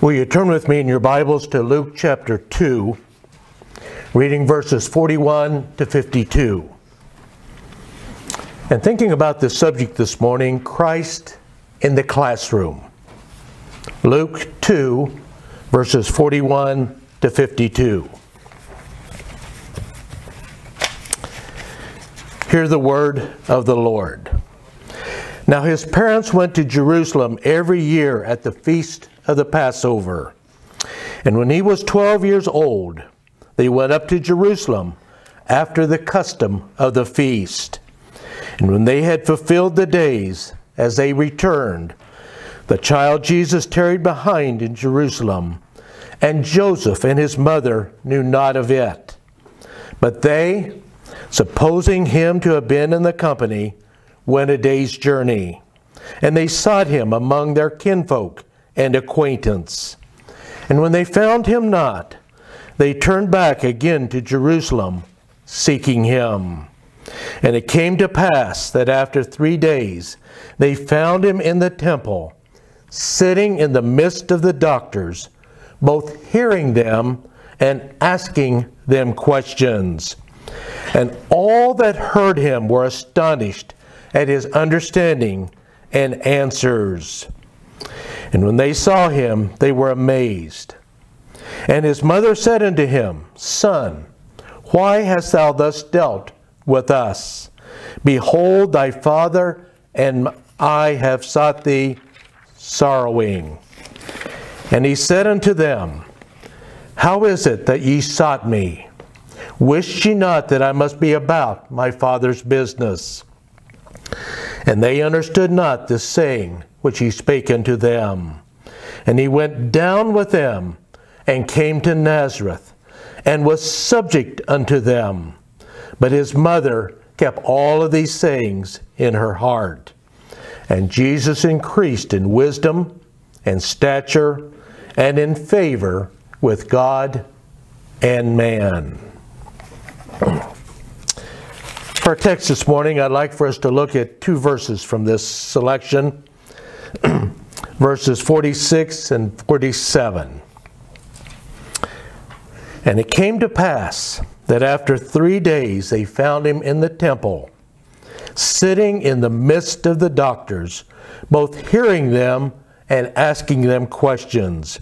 Will you turn with me in your Bibles to Luke chapter 2, reading verses 41 to 52. And thinking about this subject this morning, Christ in the classroom. Luke 2, verses 41 to 52. Hear the word of the Lord. Now his parents went to Jerusalem every year at the feast of the Passover. And when he was 12 years old, they went up to Jerusalem after the custom of the feast. And when they had fulfilled the days, as they returned, the child Jesus tarried behind in Jerusalem, and Joseph and his mother knew not of it. But they, supposing him to have been in the company, went a day's journey, and they sought him among their kinfolk and acquaintance. And when they found him not, they turned back again to Jerusalem, seeking him. And it came to pass that after 3 days they found him in the temple, sitting in the midst of the doctors, both hearing them and asking them questions. And all that heard him were astonished at his understanding and answers. And when they saw him, they were amazed. And his mother said unto him, Son, why hast thou thus dealt with us? Behold, thy father and I have sought thee sorrowing. And he said unto them, How is it that ye sought me? Wist ye not that I must be about my father's business? And they understood not this saying which he spake unto them. And he went down with them, and came to Nazareth, and was subject unto them. But his mother kept all of these sayings in her heart. And Jesus increased in wisdom and stature and in favor with God and man. For our text this morning, I'd like for us to look at two verses from this selection, verses 46 and 47. And it came to pass that after 3 days they found him in the temple, sitting in the midst of the doctors, both hearing them and asking them questions.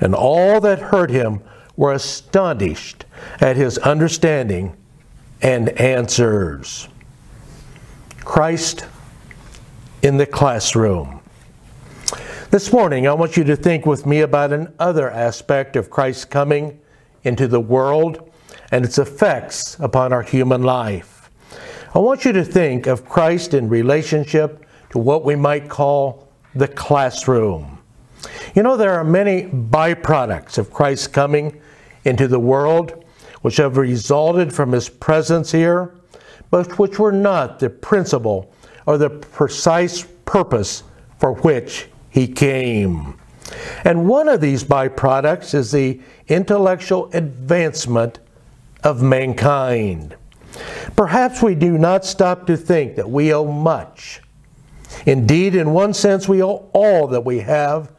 And all that heard him were astonished at his understanding and answers. Christ in the classroom. This morning, I want you to think with me about another aspect of Christ's coming into the world and its effects upon our human life. I want you to think of Christ in relationship to what we might call the classroom. You know, there are many byproducts of Christ's coming into the world which have resulted from his presence here, but which were not the principle or the precise purpose for which he came. And one of these byproducts is the intellectual advancement of mankind. Perhaps we do not stop to think that we owe much. Indeed, in one sense, we owe all that we have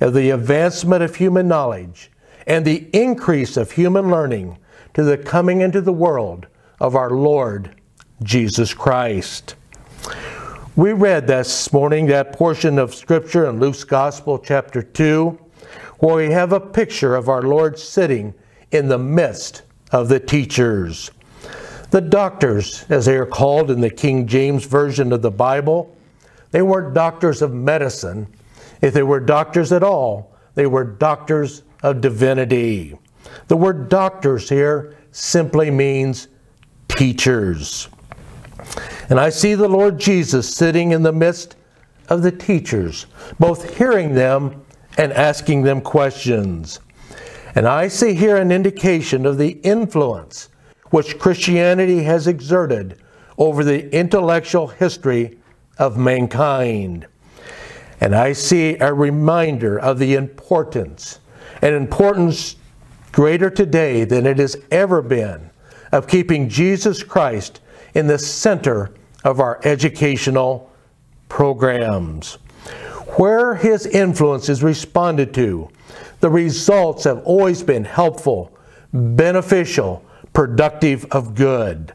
of the advancement of human knowledge and the increase of human learning to the coming into the world of our Lord Jesus Christ. We read this morning that portion of Scripture in Luke's Gospel, chapter 2, where we have a picture of our Lord sitting in the midst of the teachers. The doctors, as they are called in the King James Version of the Bible, they weren't doctors of medicine. If they were doctors at all, they were doctors of divinity. The word doctors here simply means teachers. And I see the Lord Jesus sitting in the midst of the teachers, both hearing them and asking them questions. And I see here an indication of the influence which Christianity has exerted over the intellectual history of mankind. And I see a reminder of the importance, an importance greater today than it has ever been, of keeping Jesus Christ in the center of our educational programs. Where his influence is responded to, the results have always been helpful, beneficial, productive of good.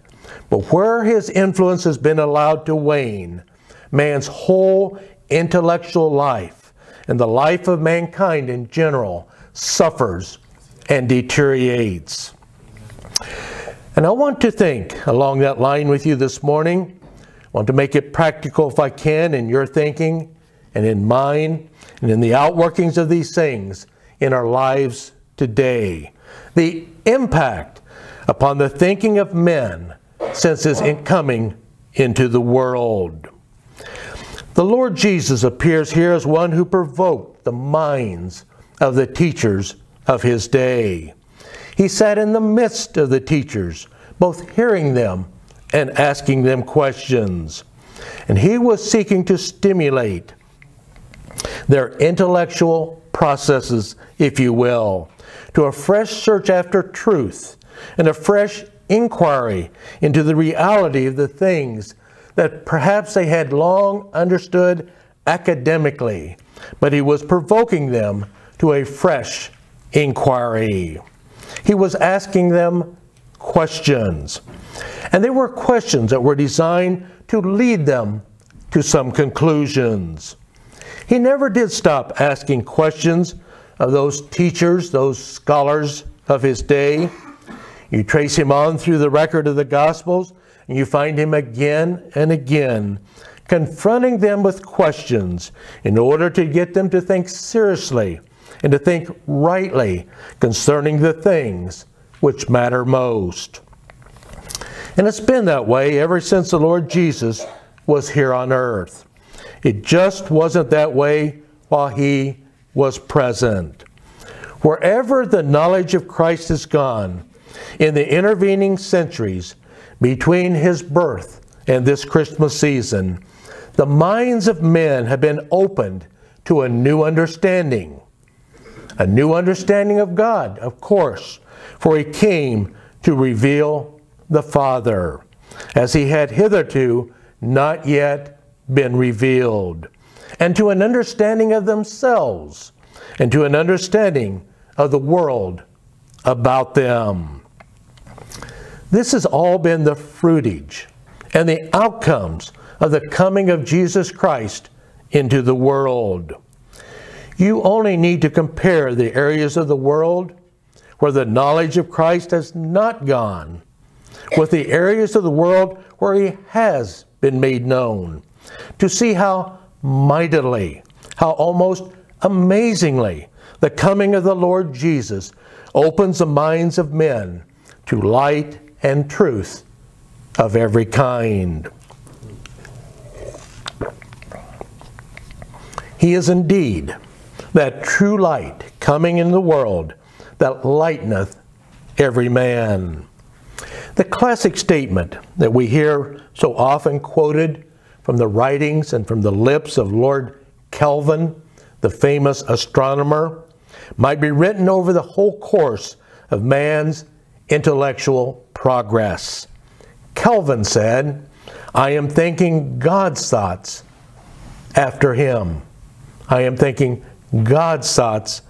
But where his influence has been allowed to wane, man's whole intellectual life and the life of mankind in general suffers and deteriorates. And I want to think along that line with you this morning. I want to make it practical if I can in your thinking and in mine and in the outworkings of these things in our lives today. The impact upon the thinking of men since his coming into the world. The Lord Jesus appears here as one who provoked the minds of the teachers of his day. He sat in the midst of the teachers, both hearing them and asking them questions. And he was seeking to stimulate their intellectual processes, if you will, to a fresh search after truth and a fresh inquiry into the reality of the things that perhaps they had long understood academically, but he was provoking them to a fresh inquiry. He was asking them questions, and they were questions that were designed to lead them to some conclusions. He never did stop asking questions of those teachers, those scholars of his day. You trace him on through the record of the Gospels, and you find him again and again confronting them with questions in order to get them to think seriously and to think rightly concerning the things which matter most. And it's been that way ever since the Lord Jesus was here on earth. It just wasn't that way while he was present. Wherever the knowledge of Christ has gone in the intervening centuries between his birth and this Christmas season, the minds of men have been opened to a new understanding of God, of course, for he came to reveal the Father, as he had hitherto not yet been revealed, and to an understanding of themselves, and to an understanding of the world about them. This has all been the fruitage and the outcomes of the coming of Jesus Christ into the world. You only need to compare the areas of the world where the knowledge of Christ has not gone with the areas of the world where he has been made known, to see how mightily, how almost amazingly the coming of the Lord Jesus opens the minds of men to light and truth of every kind. He is indeed that true light coming in the world that lighteneth every man. The classic statement that we hear so often quoted from the writings and from the lips of Lord Kelvin, the famous astronomer, might be written over the whole course of man's intellectual progress. Kelvin said, "I am thinking God's thoughts after him. I am thinking God's thoughts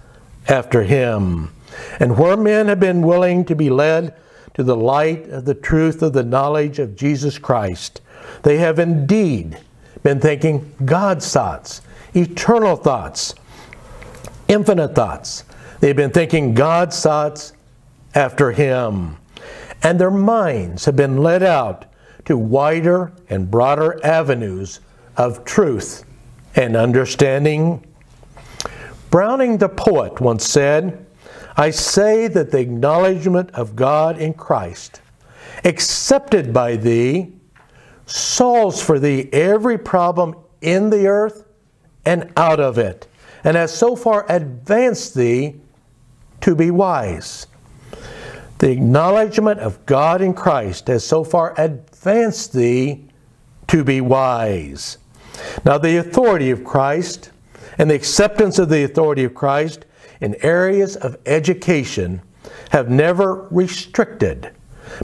after him." And where men have been willing to be led to the light of the truth of the knowledge of Jesus Christ, they have indeed been thinking God's thoughts, eternal thoughts, infinite thoughts. They've been thinking God's thoughts after him, and their minds have been led out to wider and broader avenues of truth and understanding. Browning the poet once said, "I say that the acknowledgement of God in Christ, accepted by thee, solves for thee every problem in the earth and out of it, and has so far advanced thee to be wise." The acknowledgement of God in Christ has so far advanced thee to be wise. Now, the authority of Christ and the acceptance of the authority of Christ in areas of education have never restricted,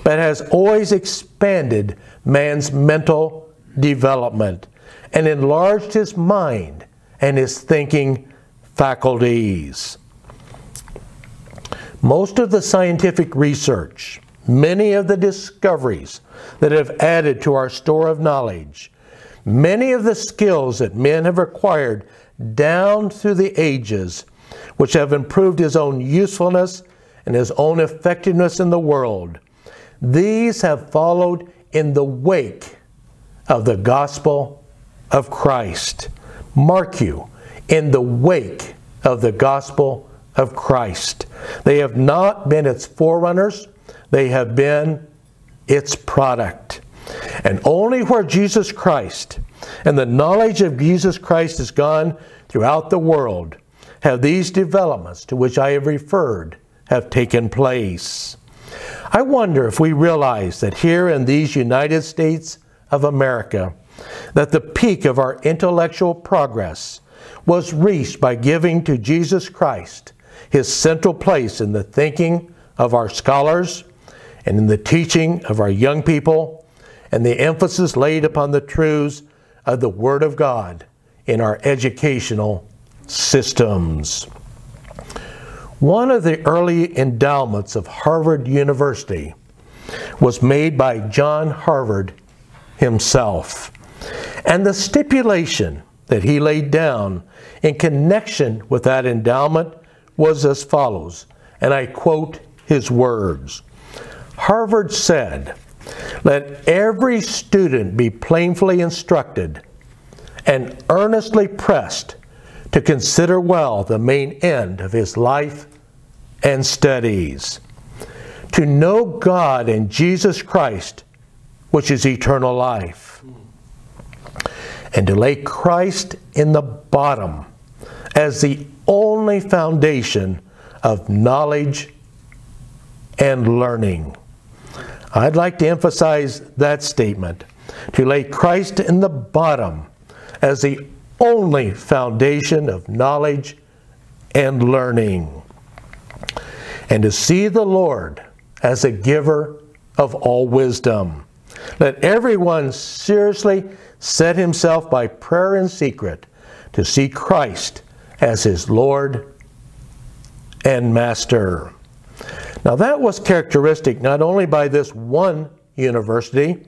but has always expanded man's mental development and enlarged his mind and his thinking faculties. Most of the scientific research, many of the discoveries that have added to our store of knowledge, many of the skills that men have acquired down through the ages, which have improved his own usefulness and his own effectiveness in the world, these have followed in the wake of the gospel of Christ. Mark you, in the wake of the gospel of Christ. They have not been its forerunners, they have been its product. And only where Jesus Christ and the knowledge of Jesus Christ has gone throughout the world have these developments to which I have referred have taken place. I wonder if we realize that here in these United States of America, that the peak of our intellectual progress was reached by giving to Jesus Christ his central place in the thinking of our scholars and in the teaching of our young people, and the emphasis laid upon the truths of the Word of God in our educational systems. One of the early endowments of Harvard University was made by John Harvard himself, and the stipulation that he laid down in connection with that endowment was as follows, and I quote his words. Harvard said, "Let every student be plainly instructed and earnestly pressed to consider well the main end of his life and studies, to know God and Jesus Christ, which is eternal life, and to lay Christ in the bottom as the only foundation of knowledge and learning." I'd like to emphasize that statement, to lay Christ in the bottom as the only foundation of knowledge and learning, and to see the Lord as a giver of all wisdom. Let everyone seriously set himself by prayer in secret to see Christ as his Lord and Master. Now that was characteristic not only by this one university,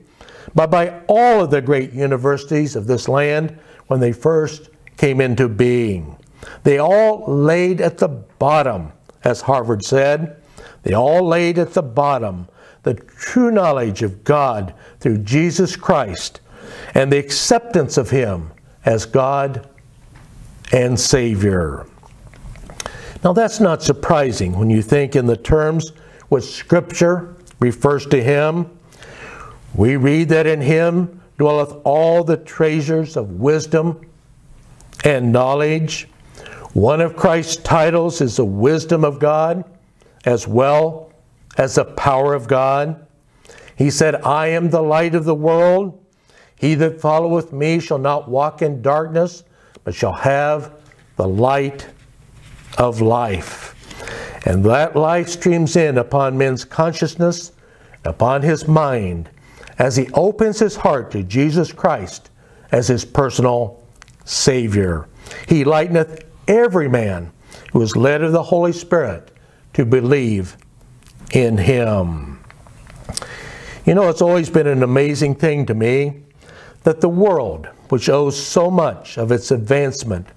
but by all of the great universities of this land when they first came into being. They all laid at the bottom, as Harvard said, they all laid at the bottom the true knowledge of God through Jesus Christ and the acceptance of Him as God and Savior. Now that's not surprising when you think in the terms which Scripture refers to Him. We read that in Him dwelleth all the treasures of wisdom and knowledge. One of Christ's titles is the wisdom of God, as well as the power of God. He said, "I am the light of the world. He that followeth me shall not walk in darkness, but shall have the light of life." And that light streams in upon men's consciousness, upon his mind, as he opens his heart to Jesus Christ as his personal Savior. He lighteneth every man who is led of the Holy Spirit to believe in Him. You know, it's always been an amazing thing to me that the world, which owes so much of its advancement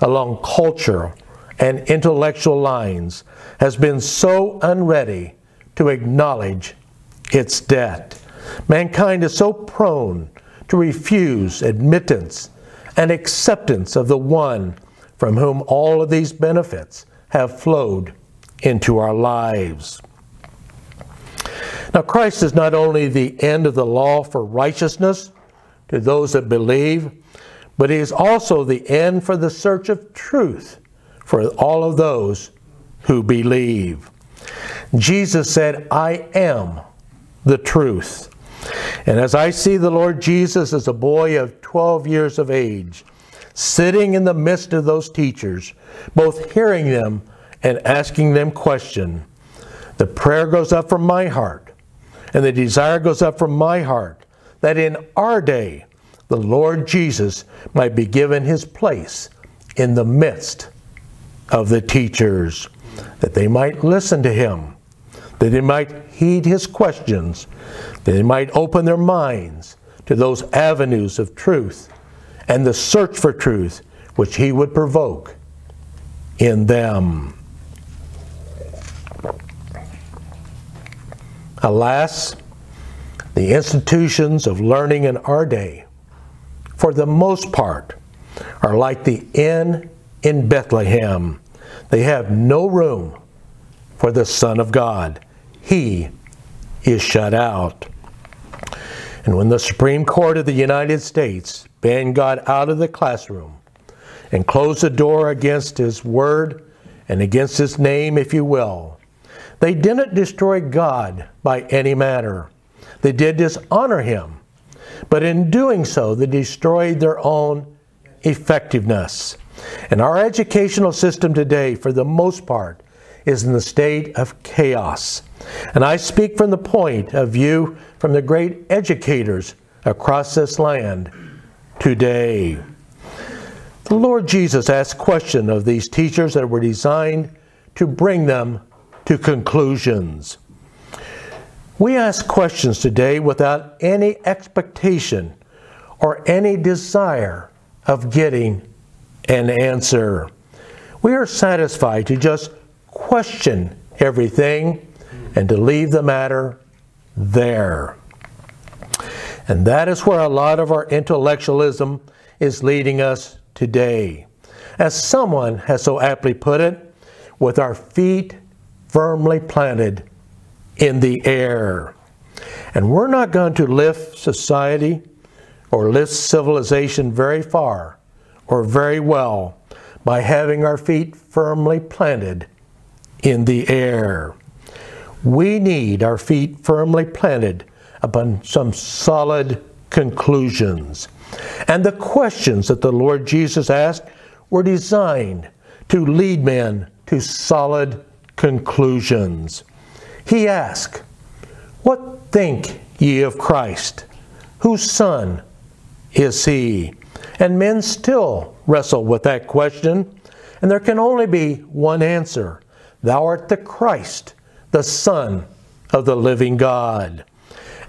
along culture and intellectual lines, has been so unready to acknowledge its debt. Mankind is so prone to refuse admittance and acceptance of the one from whom all of these benefits have flowed into our lives. Now, Christ is not only the end of the law for righteousness to those that believe, but He is also the end for the search of truth for all of those who believe. Jesus said, "I am the truth." And as I see the Lord Jesus as a boy of 12 years of age, sitting in the midst of those teachers, both hearing them and asking them questions, the prayer goes up from my heart, and the desire goes up from my heart, that in our day, the Lord Jesus might be given His place in the midst of the teachers, that they might listen to him, that they might heed his questions, that they might open their minds to those avenues of truth and the search for truth which he would provoke in them. Alas, the institutions of learning in our day, for the most part, are like the inn in Bethlehem. They have no room for the Son of God. He is shut out. And when the Supreme Court of the United States banned God out of the classroom and closed the door against his word and against his name, if you will, they didn't destroy God by any manner. They did dishonor him, but in doing so, they destroyed their own effectiveness. And our educational system today, for the most part, is in the state of chaos. And I speak from the point of view from the great educators across this land today. The Lord Jesus asked questions of these teachers that were designed to bring them to conclusions. We ask questions today without any expectation or any desire of getting an answer. We are satisfied to just question everything and to leave the matter there. And that is where a lot of our intellectualism is leading us today. As someone has so aptly put it, with our feet firmly planted in the air. And we're not going to lift society or lift civilization very far or very well by having our feet firmly planted in the air. We need our feet firmly planted upon some solid conclusions. And the questions that the Lord Jesus asked were designed to lead men to solid conclusions. He asked, "What think ye of Christ? Whose son is he?" And men still wrestle with that question, and there can only be one answer. Thou art the Christ, the Son of the living God.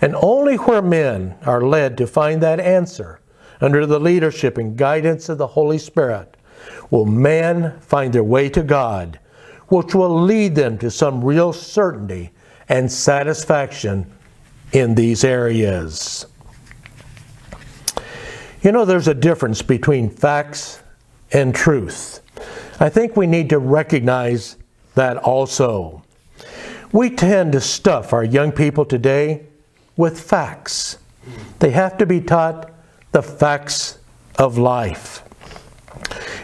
And only where men are led to find that answer, under the leadership and guidance of the Holy Spirit, will man find their way to God, which will lead them to some real certainty and satisfaction in these areas. You know, there's a difference between facts and truth. I think we need to recognize that also. We tend to stuff our young people today with facts. They have to be taught the facts of life.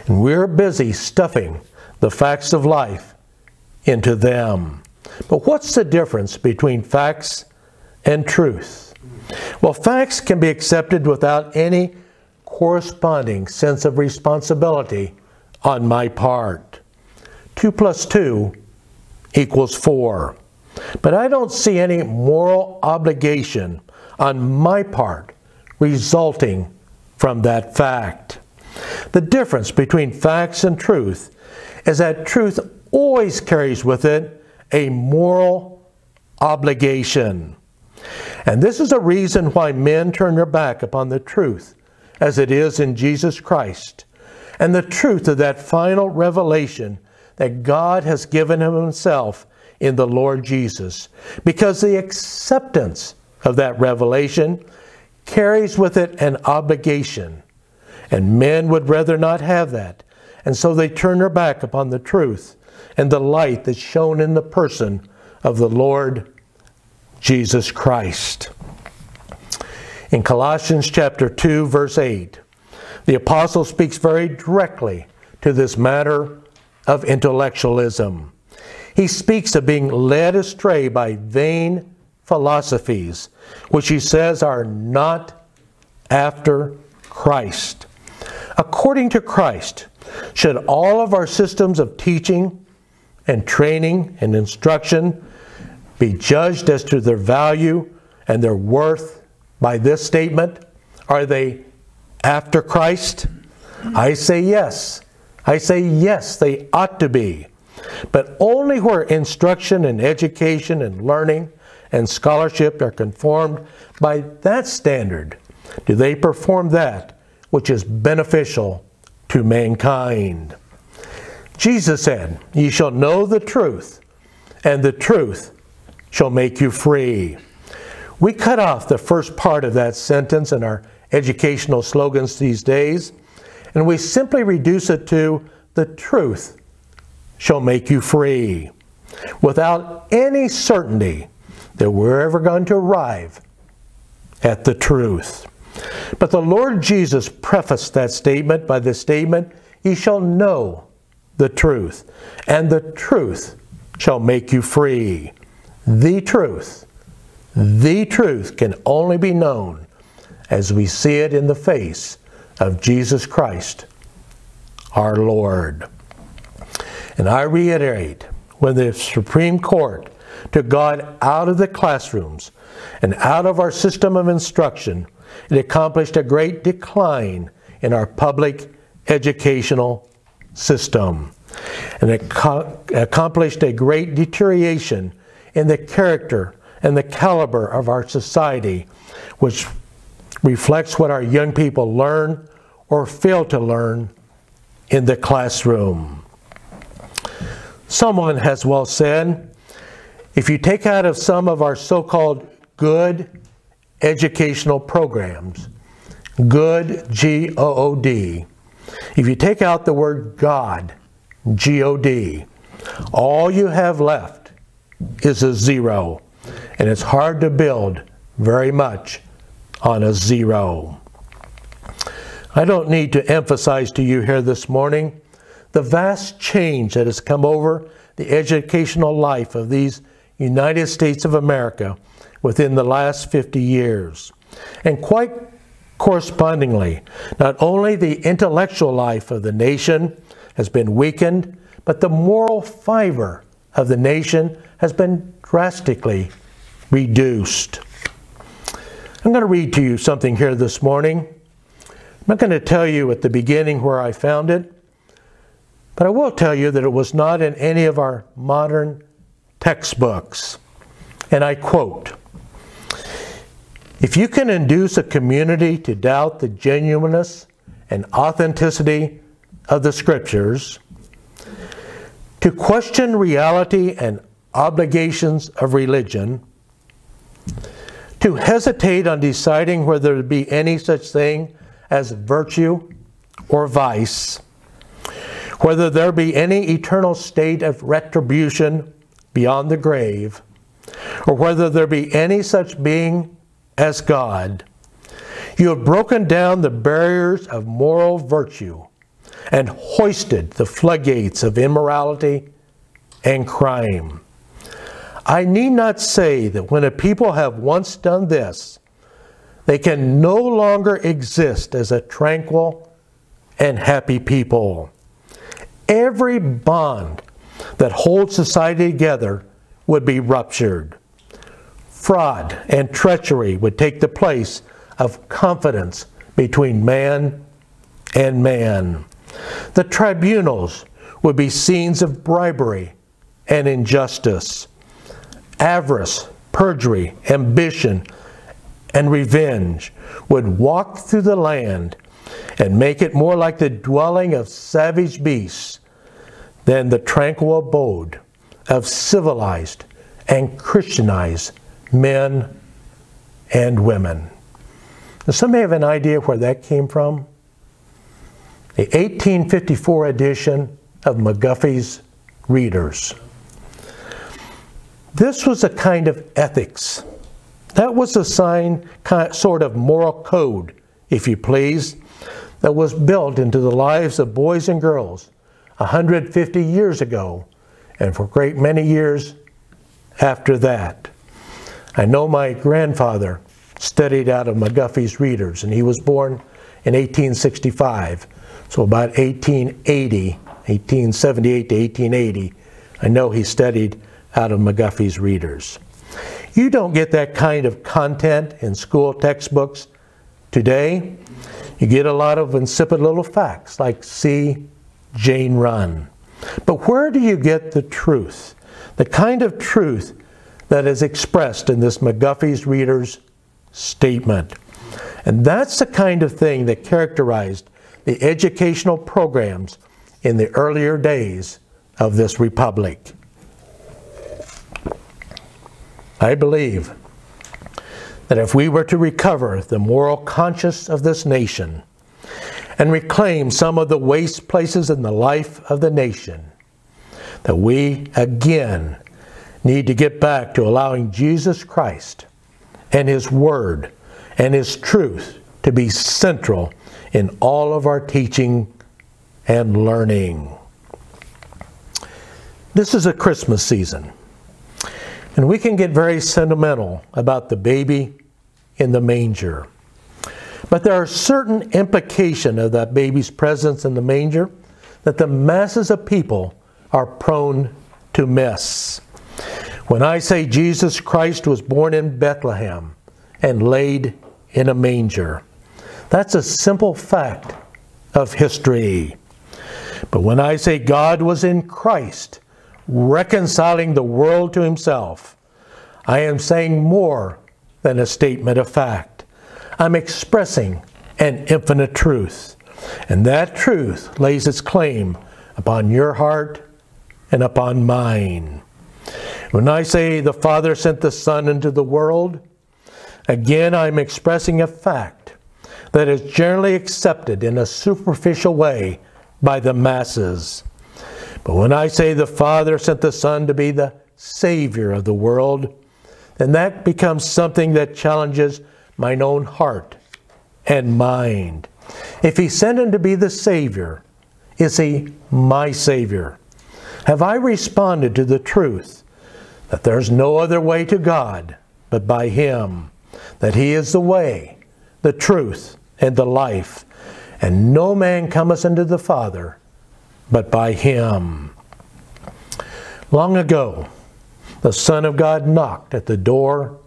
And we're busy stuffing the facts of life into them. But what's the difference between facts and truth? Well, facts can be accepted without any corresponding sense of responsibility on my part. 2 + 2 = 4. But I don't see any moral obligation on my part resulting from that fact. The difference between facts and truth is that truth always carries with it a moral obligation. And this is a reason why men turn their back upon the truth as it is in Jesus Christ, and the truth of that final revelation that God has given himself in the Lord Jesus, because the acceptance of that revelation carries with it an obligation, and men would rather not have that, and so they turn their back upon the truth and the light that's shown in the person of the Lord Jesus Christ. In Colossians chapter 2, verse 8, the apostle speaks very directly to this matter of intellectualism. He speaks of being led astray by vain philosophies, which he says are not after Christ. According to Christ, should all of our systems of teaching and training and instruction be judged as to their value and their worth by this statement? Are they after Christ? I say yes, I say, yes, they ought to be, but only where instruction and education and learning and scholarship are conformed by that standard do they perform that which is beneficial to mankind. Jesus said, "Ye shall know the truth, and the truth shall make you free." We cut off the first part of that sentence in our educational slogans these days, and we simply reduce it to, "The truth shall make you free," without any certainty that we're ever going to arrive at the truth. But the Lord Jesus prefaced that statement by the statement, "Ye shall know the truth, and the truth shall make you free." The truth. The truth can only be known as we see it in the face of Jesus Christ, our Lord. And I reiterate, when the Supreme Court took God out of the classrooms and out of our system of instruction, it accomplished a great decline in our public educational system, and it accomplished a great deterioration in the character and the caliber of our society, which reflects what our young people learn or fail to learn in the classroom. Someone has well said, if you take out of some of our so-called good educational programs, good, G-O-O-D, if you take out the word God, G-O-D, all you have left is a zero. And it's hard to build very much on a zero. I don't need to emphasize to you here this morning the vast change that has come over the educational life of these United States of America within the last 50 years. And quite correspondingly, not only the intellectual life of the nation has been weakened, but the moral fiber of the nation has been drastically reduced. I'm going to read to you something here this morning. I'm not going to tell you at the beginning where I found it, but I will tell you that it was not in any of our modern textbooks. And I quote, "If you can induce a community to doubt the genuineness and authenticity of the Scriptures, to question reality and obligations of religion, to hesitate on deciding whether there be any such thing as virtue or vice, whether there be any eternal state of retribution beyond the grave, or whether there be any such being as God, you have broken down the barriers of moral virtue and hoisted the floodgates of immorality and crime. I need not say that when a people have once done this, they can no longer exist as a tranquil and happy people. Every bond that holds society together would be ruptured. Fraud and treachery would take the place of confidence between man and man. The tribunals would be scenes of bribery and injustice. Avarice, perjury, ambition, and revenge would walk through the land and make it more like the dwelling of savage beasts than the tranquil abode of civilized and Christianized men and women." Does somebody have an idea where that came from? The 1854 edition of McGuffey's Readers. This was a kind of ethics. That was a sort of moral code, if you please, that was built into the lives of boys and girls 150 years ago, and for a great many years after that. I know my grandfather studied out of McGuffey's Readers, and he was born in 1865. So about 1878 to 1880, I know he studied out of McGuffey's Readers. You don't get that kind of content in school textbooks today. You get a lot of insipid little facts like C Jane Run. But where do you get the truth? The kind of truth that is expressed in this McGuffey's Readers statement. And that's the kind of thing that characterized the educational programs in the earlier days of this republic. I believe that if we were to recover the moral conscience of this nation and reclaim some of the waste places in the life of the nation, that we again need to get back to allowing Jesus Christ and His Word and His truth to be central in all of our teaching and learning. This is a Christmas season, and we can get very sentimental about the baby in the manger. But there are certain implications of that baby's presence in the manger that the masses of people are prone to miss. When I say Jesus Christ was born in Bethlehem and laid in a manger, that's a simple fact of history. But when I say God was in Christ, reconciling the world to Himself, I am saying more than a statement of fact. I'm expressing an infinite truth. And that truth lays its claim upon your heart and upon mine. When I say the Father sent the Son into the world, again, I'm expressing a fact that is generally accepted in a superficial way by the masses. But when I say the Father sent the Son to be the Savior of the world, then that becomes something that challenges mine own heart and mind. If He sent Him to be the Savior, is He my Savior? Have I responded to the truth that there's no other way to God but by Him, that He is the way, the truth, and the life, and no man cometh unto the Father but by Him? Long ago, the Son of God knocked at the door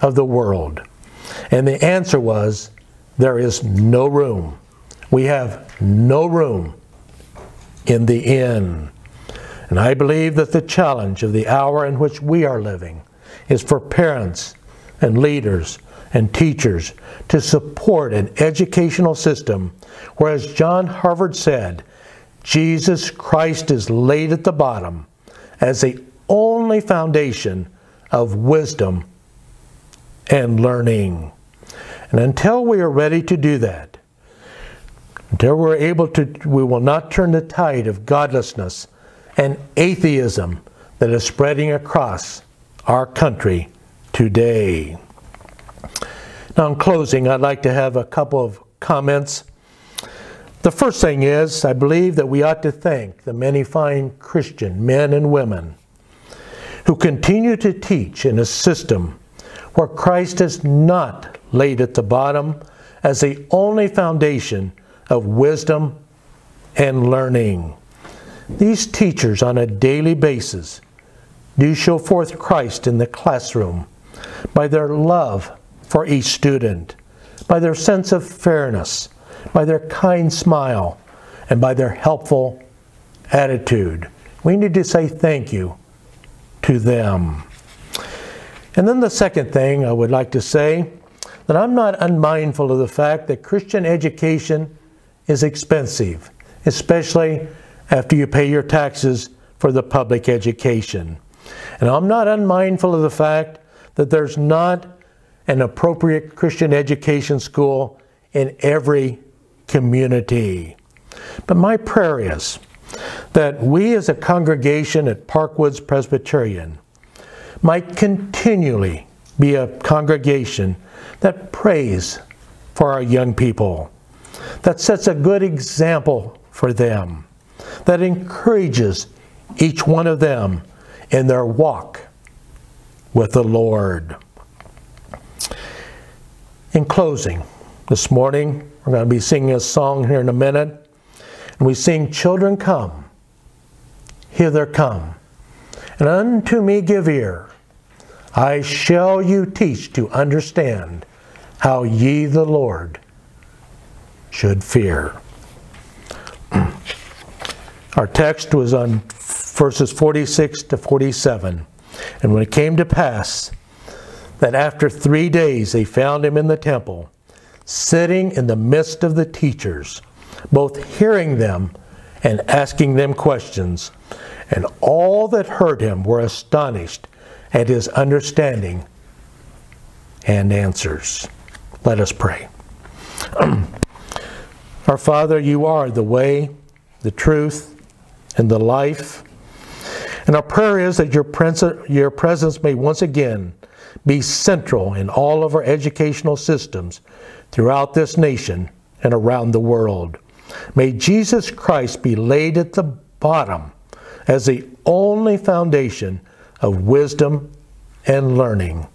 of the world, and the answer was, there is no room. We have no room in the inn. And I believe that the challenge of the hour in which we are living is for parents and leaders and teachers to support an educational system where, as John Harvard said, Jesus Christ is laid at the bottom as the only foundation of wisdom and learning. And until we are ready to do that, until we're able to, we will not turn the tide of godlessness and atheism that is spreading across our country today. Now, in closing, I'd like to have a couple of comments. The first thing is, I believe that we ought to thank the many fine Christian men and women who continue to teach in a system where Christ is not laid at the bottom as the only foundation of wisdom and learning. These teachers on a daily basis do show forth Christ in the classroom by their love for each student, by their sense of fairness, by their kind smile, and by their helpful attitude. We need to say thank you to them. And then the second thing I would like to say, that I'm not unmindful of the fact that Christian education is expensive, especially after you pay your taxes for the public education. And I'm not unmindful of the fact that there's not an appropriate Christian education school in every community. But my prayer is that we as a congregation at Parkwoods Presbyterian might continually be a congregation that prays for our young people, that sets a good example for them, that encourages each one of them in their walk with the Lord. In closing, this morning, we're going to be singing a song here in a minute. And we sing, "Children come, hither come, and unto me give ear. I shall you teach to understand how ye the Lord should fear." Our text was on verses 46 to 47. And when it came to pass, that after 3 days they found him in the temple, sitting in the midst of the teachers, both hearing them and asking them questions. And all that heard him were astonished at his understanding and answers. Let us pray. Our Father, you are the way, the truth, and the life. And our prayer is that your presence may once again be central in all of our educational systems throughout this nation and around the world. May Jesus Christ be laid at the bottom as the only foundation of wisdom and learning.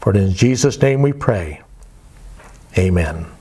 For in Jesus' name we pray. Amen.